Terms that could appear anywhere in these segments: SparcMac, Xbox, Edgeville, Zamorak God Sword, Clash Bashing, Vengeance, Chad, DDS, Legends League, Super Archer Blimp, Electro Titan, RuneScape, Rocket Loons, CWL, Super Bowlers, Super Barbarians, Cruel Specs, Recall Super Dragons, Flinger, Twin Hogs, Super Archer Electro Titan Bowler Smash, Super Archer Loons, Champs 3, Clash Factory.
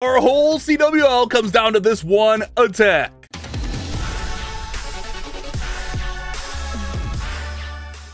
Our whole CWL comes down to this one attack.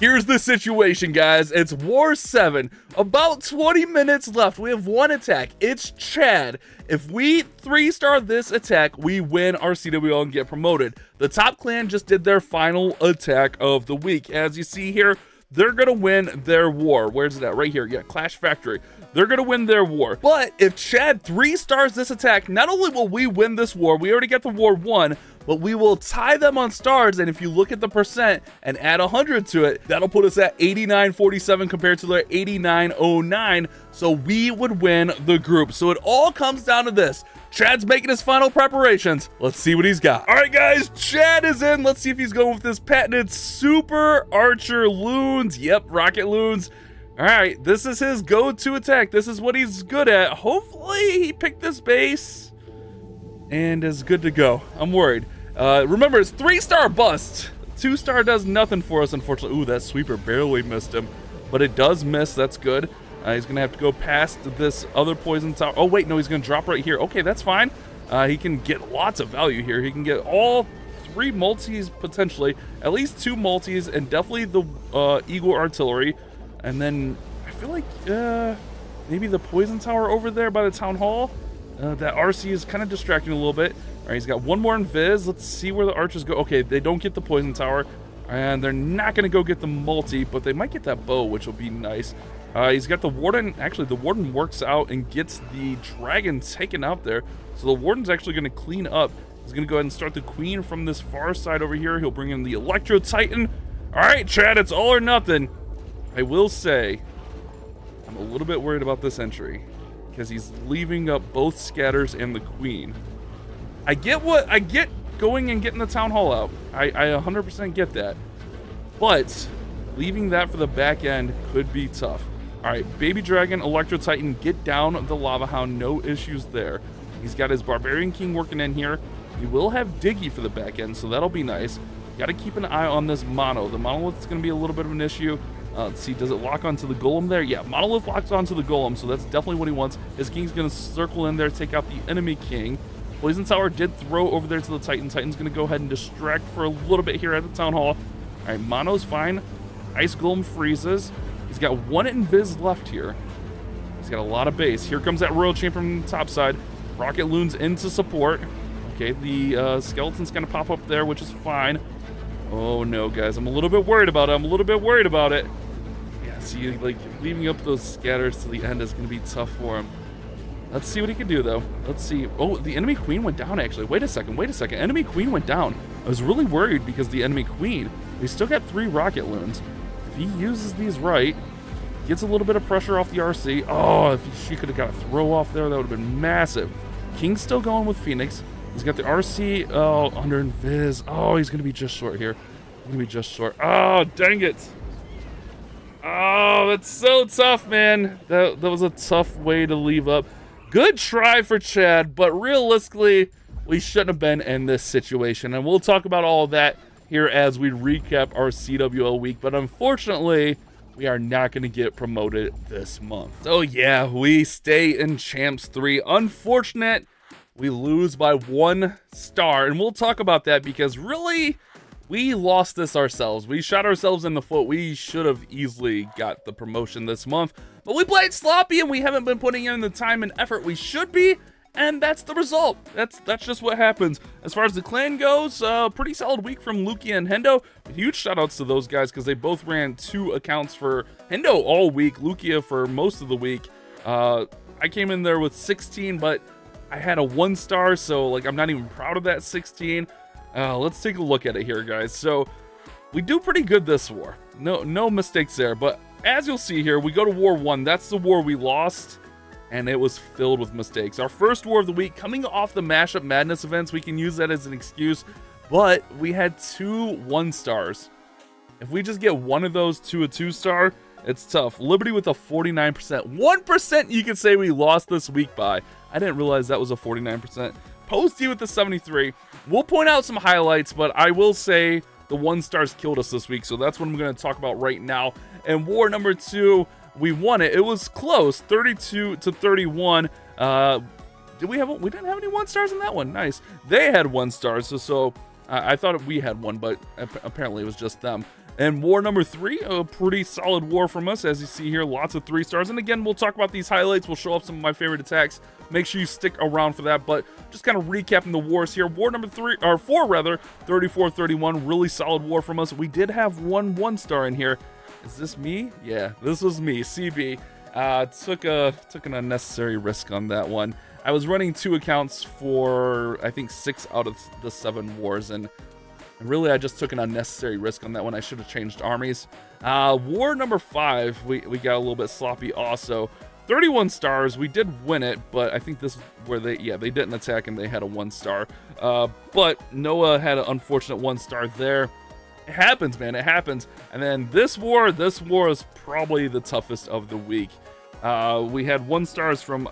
Here's the situation, guys. It's War 7. About 20 minutes left. We have one attack. It's Chad. If we 3-star this attack, we win our CWL and get promoted. The top clan just did their final attack of the week. As you see here, they're going to win their war. Where's that? Right here. Yeah, Clash Factory. They're going to win their war. But if Chad 3-stars this attack, not only will we win this war, we already get the war won, but we will tie them on stars, and if you look at the percent and add 100 to it, that'll put us at 89.47 compared to their 89.09, so we would win the group. So it all comes down to this. Chad's making his final preparations. Let's see what he's got. All right, guys, Chad is in. Let's see if he's going with this patented Super Archer Loons. Yep, Rocket Loons. All right, this is his go-to attack. This is what he's good at. Hopefully he picked this base and is good to go. I'm worried. Remember, it's 3-star bust. 2-star does nothing for us, unfortunately. Ooh, that sweeper barely missed him, but it does miss. That's good. He's gonna have to go past this other poison tower. Oh wait, no, he's gonna drop right here. Okay, that's fine. He can get lots of value here. He can get all 3 multis, potentially at least 2 multis, and definitely the Eagle Artillery. And then I feel like maybe the poison tower over there by the town hall. That RC is kind of distracting a little bit. All right, he's got one more invis. Let's see where the archers go. Okay, they don't get the poison tower, and they're not going to go get the multi, but they might get that bow, which will be nice. He's got the warden. Actually, the warden works out and gets the dragon taken out there. So the warden's actually going to clean up. He's going to go ahead and start the queen from this far side over here. He'll bring in the Electro Titan. All right, Chad, it's all or nothing. I will say I'm a little bit worried about this entry, because he's leaving up both scatters and the queen. I get going and getting the town hall out. I 100% get that, but leaving that for the back end could be tough. All right, baby dragon, Electro Titan, get down the lava hound. No issues there. He's got his Barbarian King working in here. He will have Diggy for the back end, so that'll be nice. Got to keep an eye on this mono. The monolith's going to be a little bit of an issue. Let's see, does it lock onto the golem there? Yeah, monolith locks onto the golem, so that's definitely what he wants. His king's going to circle in there, take out the enemy king. Poison tower did throw over there to the Titan. Titan's going to go ahead and distract for a little bit here at the town hall. All right, mono's fine. Ice golem freezes. He's got one invis left here. He's got a lot of base. Here comes that royal champion from the top side. Rocket Loons into support. Okay, the skeleton's going to pop up there, which is fine. Oh no, guys, I'm a little bit worried about it. Yeah, see, like, leaving up those scatters to the end is going to be tough for him. Let's see what he can do, though. Let's see. Oh, the enemy queen went down, actually. Wait a second. Enemy queen went down. I was really worried because the enemy queen, we still got 3 Rocket Loons. If he uses these right, gets a little bit of pressure off the RC. Oh, if she could have got a throw off there, that would have been massive. King's still going with Phoenix. He's got the RC. Oh, under invis. Oh, he's going to be just short here. Oh, dang it. Oh, that's so tough, man. That was a tough way to leave up. Good try for Chad, but realistically, we shouldn't have been in this situation. And we'll talk about all of that here as we recap our CWL week. But unfortunately, we are not going to get promoted this month. So yeah, we stay in Champs 3. Unfortunate. We lose by 1 star, and we'll talk about that because really, we lost this ourselves. We shot ourselves in the foot. We should have easily got the promotion this month, but we played sloppy and we haven't been putting in the time and effort we should be, and that's the result. That's just what happens. As far as the clan goes, pretty solid week from Luki and Hendo. Huge shout-outs to those guys because they both ran 2 accounts for Hendo all week, Lukia for most of the week. I came in there with 16, but I had a 1 star, so like I'm not even proud of that 16. Let's take a look at it here, guys. So we do pretty good this war. No mistakes there. But as you'll see here, we go to War 1. That's the war we lost, and it was filled with mistakes. Our first war of the week, coming off the Mashup Madness events, we can use that as an excuse. But we had 2 1-stars. If we just get one of those to a 2-star, it's tough. Liberty with a 49%. 1% you could say we lost this week by. I didn't realize that was a 49%. Posty with the 73. We'll point out some highlights, but I will say the 1-stars killed us this week, so that's what I'm going to talk about right now. And war number 2, we won it. It was close, 32 to 31. Did we have? We didn't have any 1-stars in that one. Nice. They had 1-stars, so I thought we had one, but apparently it was just them. And war number 3, a pretty solid war from us, as you see here, lots of 3-stars. And again, we'll talk about these highlights. We'll show up some of my favorite attacks. Make sure you stick around for that. But just kind of recapping the wars here. War number 4 rather, 34-31, really solid war from us. We did have one 1-star in here. Is this me? Yeah, this was me, CB. Took an unnecessary risk on that one. I was running 2 accounts for, I think, 6 out of the 7 wars, and really, I just took an unnecessary risk on that one. I should have changed armies. War number 5, we got a little bit sloppy also. 31 stars, we did win it, but I think this is where they, yeah, they didn't attack and they had a 1-star. But Noah had an unfortunate 1-star there. It happens, man, it happens. And then this war is probably the toughest of the week. We had 1-stars from,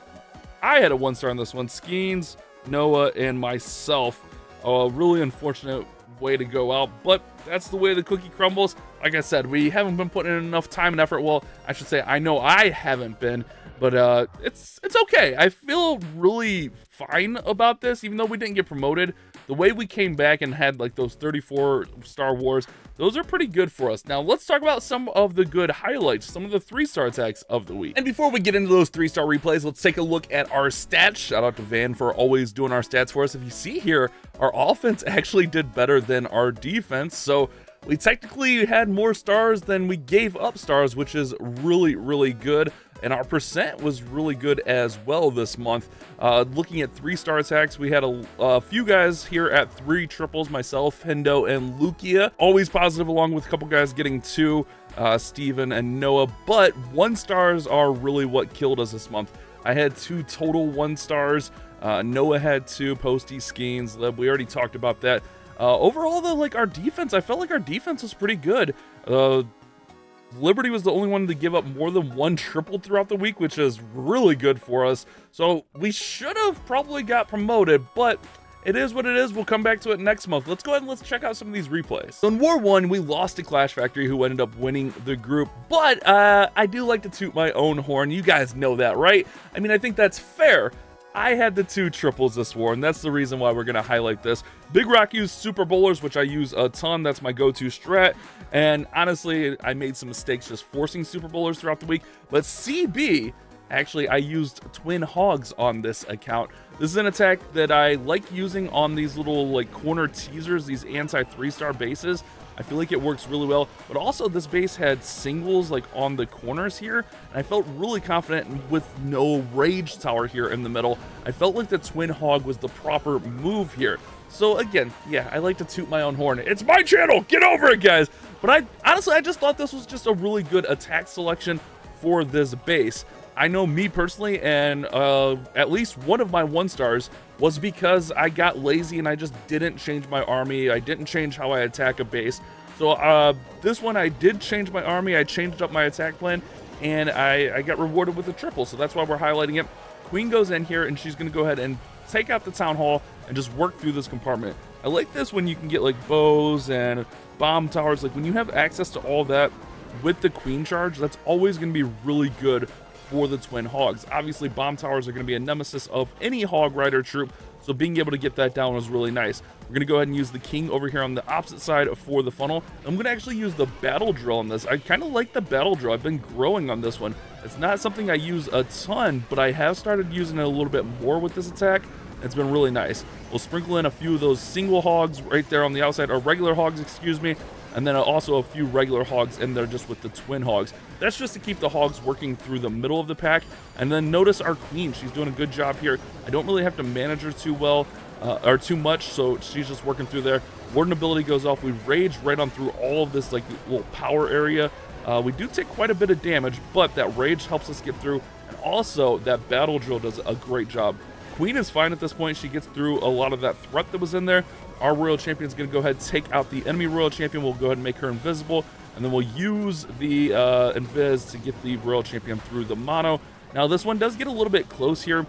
I had a 1-star on this one, Skeens, Noah, and myself. Really unfortunate way to go out, but that's the way the cookie crumbles. Like I said, we haven't been putting in enough time and effort. Well, I should say I know I haven't been, but it's okay. I feel really fine about this, even though we didn't get promoted. The way we came back and had like those 34-star wars, those are pretty good for us. Now let's talk about some of the good highlights, some of the 3-star attacks of the week. And before we get into those 3-star replays, let's take a look at our stats. Shout out to Van for always doing our stats for us. If you see here, our offense actually did better than our defense. So we technically had more stars than we gave up stars, which is really, really good. And our percent was really good as well this month. Looking at 3-star attacks, we had a few guys here at 3 triples, myself, Hendo, and Lukia. Always positive, along with a couple guys getting 2, Steven and Noah. But 1-stars are really what killed us this month. I had 2 total 1-stars. Noah had 2, Posty, Skeens, Lib. We already talked about that. Overall, though, like our defense, I felt like our defense was pretty good. Liberty was the only one to give up more than 1 triple throughout the week, which is really good for us. So we should have probably got promoted, but it is what it is. We'll come back to it next month. Let's go ahead and let's check out some of these replays. So in War 1, we lost to Clash Factory, who ended up winning the group. But I do like to toot my own horn. You guys know that, right? I mean, I think that's fair. I had the 2 triples this war, and that's the reason why we're going to highlight this. Big Rock used Super Bowlers, which I use a ton. That's my go-to strat, and honestly, I made some mistakes just forcing Super Bowlers throughout the week, but CB, actually, I used Twin Hogs on this account. This is an attack that I like using on these little, like, corner teasers, these anti-3-star bases. I feel like it works really well, but also this base had singles like on the corners here, and I felt really confident with no rage tower here in the middle. I felt like the Twin Hog was the proper move here. So again, yeah, I like to toot my own horn. It's my channel, get over it, guys. But I just thought this was just a really good attack selection for this base. I know me personally, and at least one of my 1-stars was because I got lazy and I just didn't change my army. I didn't change how I attack a base. So this one I did change my army. I changed up my attack plan, and I got rewarded with a triple. So that's why we're highlighting it. Queen goes in here, and she's going to go ahead and take out the town hall and just work through this compartment. I like this when you can get like bows and bomb towers. Like when you have access to all that with the queen charge, that's always going to be really good for the Twin Hogs. Obviously, bomb towers are going to be a nemesis of any hog rider troop, so being able to get that down was really nice. We're going to go ahead and use the king over here on the opposite side for the funnel. I'm going to actually use the battle drill on this. I kind of like the battle drill. I've been growing on this one. It's not something I use a ton, but I have started using it a little bit more with this attack. It's been really nice. We'll sprinkle in a few of those single hogs right there on the outside, or regular hogs, excuse me, and then also a few regular hogs in there just with the Twin Hogs. That's just to keep the hogs working through the middle of the pack. And then notice our queen, she's doing a good job here. I don't really have to manage her too well, or too much, so she's just working through there. Warden ability goes off, we rage right on through all of this like little power area. We do take quite a bit of damage, but that rage helps us get through, and also that battle drill does a great job. Queen is fine at this point. She gets through a lot of that threat that was in there. Our Royal Champion is going to go ahead and take out the enemy Royal Champion. We'll go ahead and make her invisible, and then we'll use the Invis to get the Royal Champion through the mono. Now, this one does get a little bit close here,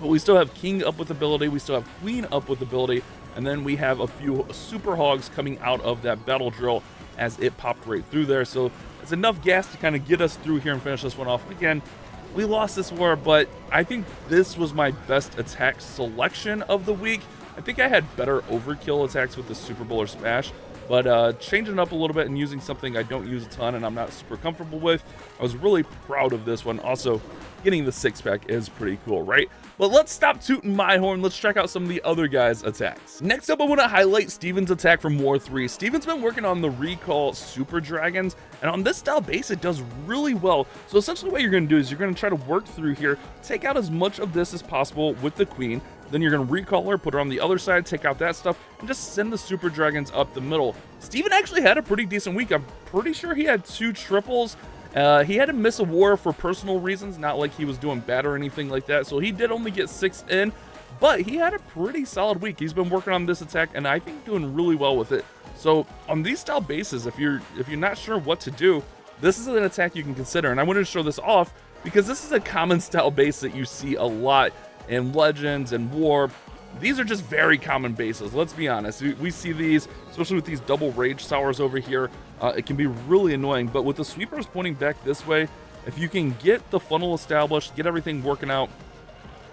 but we still have King up with ability. We still have Queen up with ability, and then we have a few Super Hogs coming out of that Battle Drill as it popped right through there. So it's enough gas to kind of get us through here and finish this one off. Again, We lost this war, but I think this was my best attack selection of the week. I think I had better overkill attacks with the Super Bowler Smash, but changing up a little bit and using something I don't use a ton and I'm not super comfortable with, I was really proud of this one. Also, getting the six-pack is pretty cool, right? But let's stop tooting my horn. Let's check out some of the other guys' attacks. Next up, I want to highlight Steven's attack from War 3. Steven's been working on the Recall Super Dragons, and on this style base, it does really well. So essentially what you're going to do is you're going to try to work through here, take out as much of this as possible with the Queen, then you're going to recall her, put her on the other side, take out that stuff, and just send the Super Dragons up the middle. Steven actually had a pretty decent week. I'm pretty sure he had 2 triples. He had to miss a war for personal reasons, not like he was doing bad or anything like that, so he did only get 6 in, but he had a pretty solid week. He's been working on this attack, and I think doing really well with it. So on these style bases, if you're not sure what to do, this is an attack you can consider, and I wanted to show this off because this is a common style base that you see a lot in Legends and War. These are just very common bases, let's be honest. We see these, especially with these double rage towers over here. It can be really annoying, but with the sweepers pointing back this way, if you can get the funnel established, get everything working out,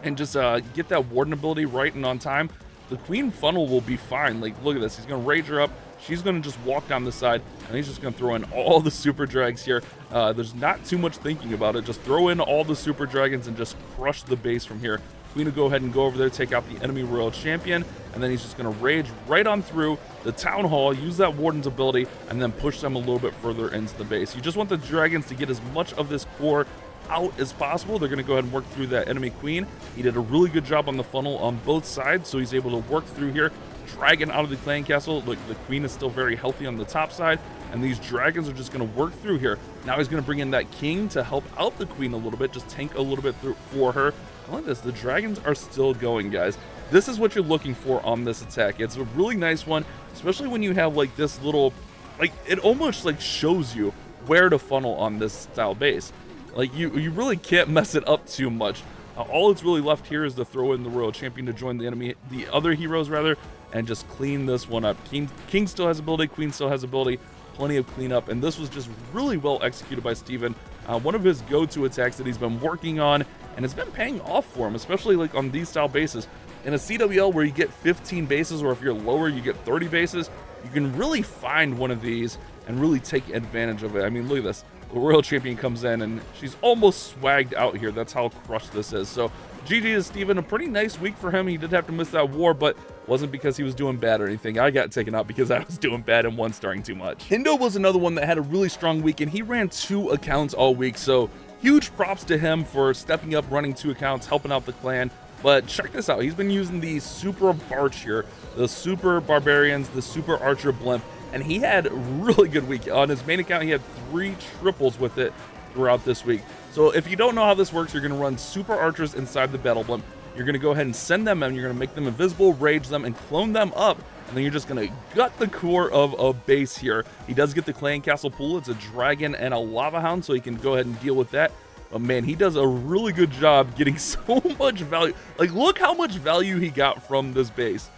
and just get that warden ability right and on time, the Queen funnel will be fine. Like, look at this, he's gonna rage her up, she's gonna just walk down the side, and he's just gonna throw in all the super drags here. There's not too much thinking about it, just throw in all the super dragons and just crush the base from here. Queen will go ahead and go over there, take out the enemy Royal Champion, and then he's just going to rage right on through the Town Hall, use that Warden's ability, and then push them a little bit further into the base. You just want the dragons to get as much of this core out as possible. They're going to go ahead and work through that enemy Queen. He did a really good job on the funnel on both sides, so he's able to work through here, dragon out of the clan castle. Look, the Queen is still very healthy on the top side, and these dragons are just going to work through here. Now he's going to bring in that King to help out the Queen a little bit, just tank a little bit through for her. Look at this, the dragons are still going, guys. This is what you're looking for on this attack. It's a really nice one, especially when you have like this little, like it almost like shows you where to funnel on this style base. Like you really can't mess it up too much. All it's really left here is to throw in the Royal Champion to join the enemy, the other heroes rather, and just clean this one up. King still has ability, Queen still has ability, plenty of cleanup, and this was just really well executed by Steven. One of his go-to attacks that he's been working on, and it's been paying off for him, especially like on these style bases. In a CWL where you get 15 bases, or if you're lower, you get 30 bases, you can really find one of these and really take advantage of it. I mean, look at this. The Royal Champion comes in, and she's almost swagged out here. That's how crushed this is. So GG is Steven. A pretty nice week for him. He did have to miss that war, but wasn't because he was doing bad or anything. I got taken out because I was doing bad and one-starring too much. Hendo was another one that had a really strong week, and he ran 2 accounts all week, so huge props to him for stepping up, running 2 accounts, helping out the clan. But check this out. He's been using the Super Archer, the Super Barbarians, the Super Archer Blimp, and he had a really good week. On his main account, he had 3 triples with it throughout this week. So if you don't know how this works, you're going to run Super Archers inside the Battle Blimp. You're going to go ahead and send them, and you're going to make them invisible, rage them, and clone them up. And then you're just going to gut the core of a base here. He does get the Clan Castle Pool. It's a dragon and a lava hound, so he can go ahead and deal with that. But man, he does a really good job getting so much value. Like, look how much value he got from this base.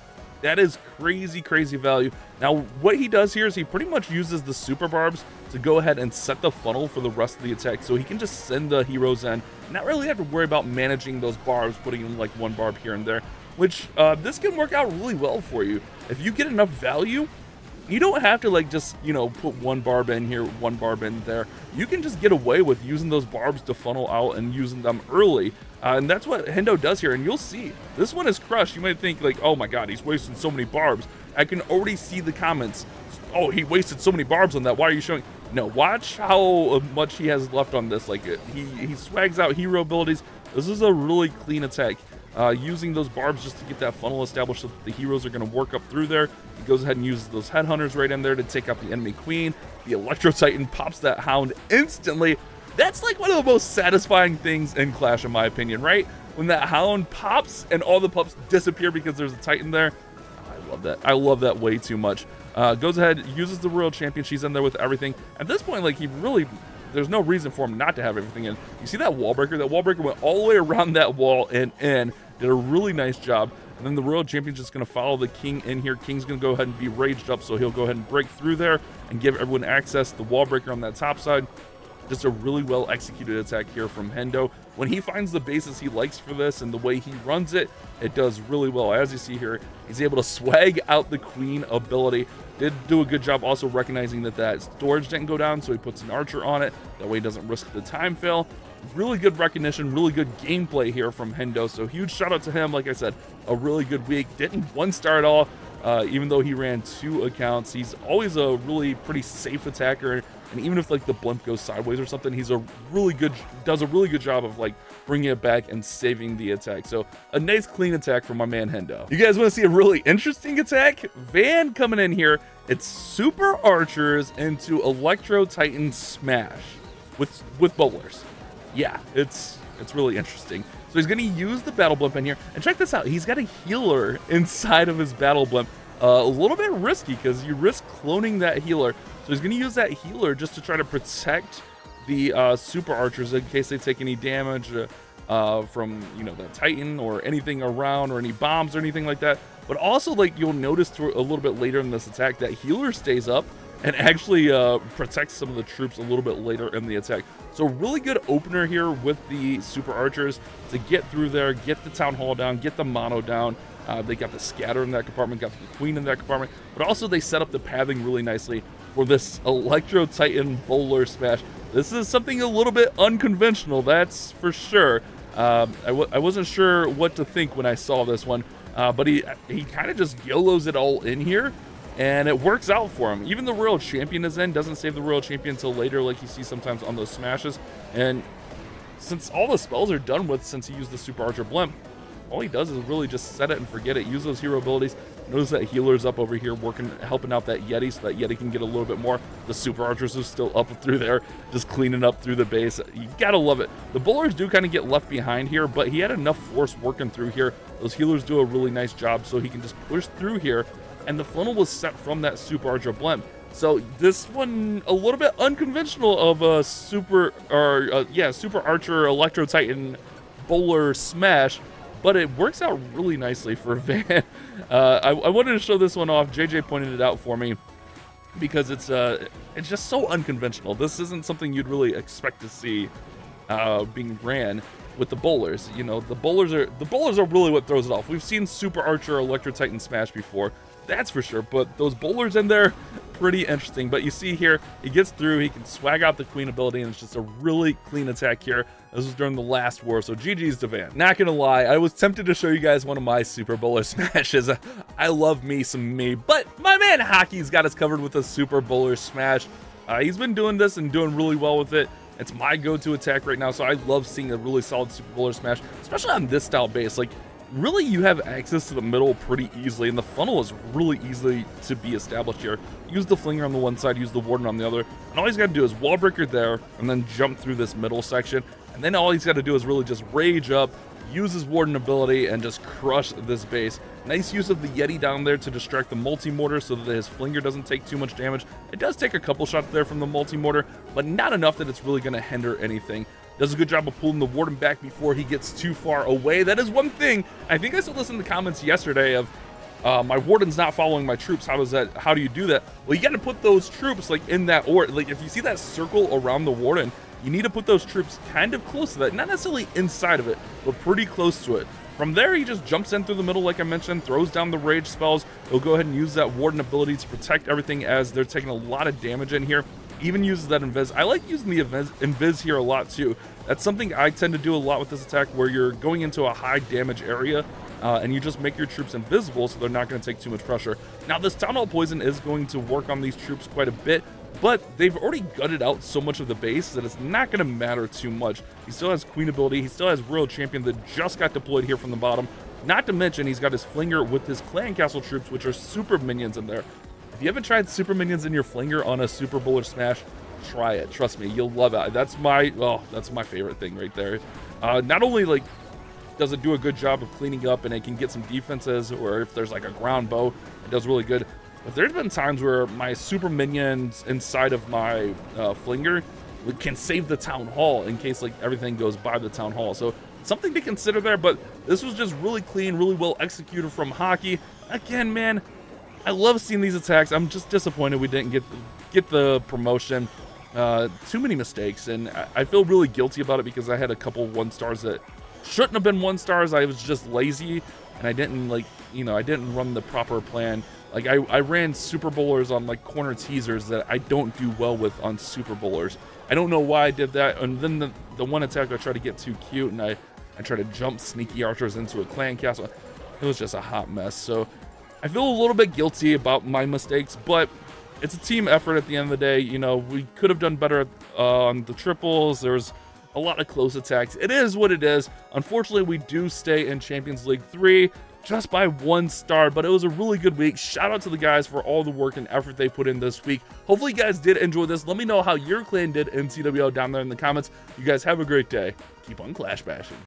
That is crazy, crazy value. Now, what he does here is he pretty much uses the Super Barbs to go ahead and set the funnel for the rest of the attack, so he can just send the heroes in, not really have to worry about managing those barbs, putting in like one barb here and there, which this can work out really well for you. If you get enough value, you don't have to like just, you know, put one barb in here, one barb in there. You can just get away with using those barbs to funnel out and using them early. And that's what Hendo does here, and you'll see. This one is crushed. You might think like, oh my god, he's wasting so many barbs. I can already see the comments. Oh, he wasted so many barbs on that. Why are you showing? No, watch how much he has left on this. Like, he swags out hero abilities. This is a really clean attack. Using those barbs just to get that funnel established so that the heroes are going to work up through there. He goes ahead and uses those headhunters right in there to take out the enemy Queen. The Electro Titan pops that hound instantly. That's like one of the most satisfying things in Clash, in my opinion, right? When that hound pops and all the pups disappear because there's a Titan there. I love that. I love that way too much. Goes ahead, uses the Royal Champion. She's in there with everything. At this point, like, he really, there's no reason for him not to have everything in. You see that wall breaker? That wall breaker went all the way around that wall and in. Did a really nice job. And then the Royal Champion's just going to follow the King in here. King's going to go ahead and be raged up, so he'll go ahead and break through there and give everyone access. The wall breaker on that top side Just a really well executed attack here from Hendo. When he finds the bases he likes for this and the way he runs it, it does really well. As you see here, he's able to swag out the queen ability. Did do a good job also recognizing that that storage didn't go down, so he puts an archer on it. That way he doesn't risk the time fail. Really good recognition, really good gameplay here from Hendo. So huge shout out to him. Like I said, a really good week. Didn't one star at all, even though he ran two accounts. He's always a really pretty safe attacker. And even if like the blimp goes sideways or something, he's a really good, does a really good job of like bringing it back and saving the attack. So a nice clean attack from my man Hendo. You guys want to see a really interesting attack? Van coming in here. It's Super Archers into Electro Titan Smash with Bowlers. Yeah, it's really interesting. So he's going to use the battle blimp in here, and check this out. He's got a healer inside of his battle blimp. A little bit risky because you risk cloning that healer. So he's going to use that healer just to try to protect the Super Archers in case they take any damage from, you know, the Titan or anything around or any bombs or anything like that. But also, like, you'll notice through a little bit later in this attack that healer stays up and actually protects some of the troops a little bit later in the attack. So really good opener here with the Super Archers to get through there, get the Town Hall down, get the Mono down. They got the scatter in that compartment, got the queen in that compartment, but also they set up the pathing really nicely for this Electro Titan Bowler Smash. This is something a little bit unconventional, that's for sure. I wasn't sure what to think when I saw this one, but he kind of just YOLOs it all in here, and it works out for him. Even the Royal Champion is in, doesn't save the Royal Champion until later like you see sometimes on those smashes. And since all the spells are done with since he used the Super Archer Blimp, all he does is really just set it and forget it, use those hero abilities. Notice that healer's up over here working, helping out that Yeti so that Yeti can get a little bit more. The Super Archers are still up through there, just cleaning up through the base. You gotta love it. The Bowlers do kind of get left behind here, but he had enough force working through here. Those healers do a really nice job, so he can just push through here. And the funnel was set from that Super Archer Blimp. So this one, a little bit unconventional of a Super Archer Electro Titan Bowler Smash. But it works out really nicely for Van. I wanted to show this one off. JJ pointed it out for me because it's just so unconventional. This isn't something you'd really expect to see being ran with the Bowlers. You know, the bowlers are really what throws it off. We've seen Super Archer Electro Titan Smash before, that's for sure. But those Bowlers in there, pretty interesting. But you see here, he gets through, he can swag out the queen ability, and it's just a really clean attack here. This was during the last war, so GG's to Van. Not gonna lie, I was tempted to show you guys one of my Super Bowler Smashes. I love me some me, but my man Hockey's got us covered with a Super Bowler Smash. He's been doing this and doing really well with it. It's my go-to attack right now, so I love seeing a really solid Super Bowler Smash, especially on this style base. Like, really, you have access to the middle pretty easily, and the funnel is really easily to be established here. Use the Flinger on the one side, use the Warden on the other, and all he's got to do is wall breaker there, and then jump through this middle section, and then all he's got to do is really just rage up, use his Warden ability, and just crush this base. Nice use of the Yeti down there to distract the multi-mortar so that his Flinger doesn't take too much damage. It does take a couple shots there from the multi-mortar, but not enough that it's really going to hinder anything. Does a good job of pulling the Warden back before he gets too far away. That is one thing. I think I saw this in the comments yesterday of my Warden's not following my troops. How does that? How do you do that? Well, you got to put those troops like in that order. Like if you see that circle around the Warden, you need to put those troops kind of close to that. Not necessarily inside of it, but pretty close to it. From there, he just jumps in through the middle, like I mentioned, throws down the rage spells. He'll go ahead and use that Warden ability to protect everything as they're taking a lot of damage in here. Even uses that invis. I like using the invis here a lot too. That's something I tend to do a lot with this attack, where you're going into a high damage area and you just make your troops invisible so they're not going to take too much pressure. Now this Town Hall Poison is going to work on these troops quite a bit, but they've already gutted out so much of the base that it's not going to matter too much. He still has Queen ability, he still has Royal Champion that just got deployed here from the bottom. Not to mention he's got his Flinger with his Clan Castle troops, which are super minions in there. If you haven't tried super minions in your Flinger on a Super Bowler Smash, try it. Trust me, you'll love it. That's my favorite thing right there. Not only like does it do a good job of cleaning up and it can get some defenses, or if there's like a ground bow, it does really good. But there's been times where my super minions inside of my Flinger can save the Town Hall in case like everything goes by the Town Hall. So something to consider there. But this was just really clean, really well executed from Hockey. Again, man, I love seeing these attacks. I'm just disappointed we didn't get the promotion. Too many mistakes, and I feel really guilty about it because I had a couple 1-stars that shouldn't have been 1-stars. I was just lazy, and I didn't, like, you know, I didn't run the proper plan. Like, I ran Super Bowlers on, like, corner teasers that I don't do well with on Super Bowlers. I don't know why I did that. And then the one attack, I tried to get too cute, and I tried to jump sneaky archers into a clan castle. It was just a hot mess. So I feel a little bit guilty about my mistakes, but it's a team effort at the end of the day. You know, we could have done better on the triples. There's a lot of close attacks. It is what it is. Unfortunately, we do stay in Champions League 3. Just by 1 star, but it was a really good week. Shout out to the guys for all the work and effort they put in this week. Hopefully you guys did enjoy this. Let me know how your clan did in CWL down there in the comments. You guys have a great day. Keep on Clash Bashing.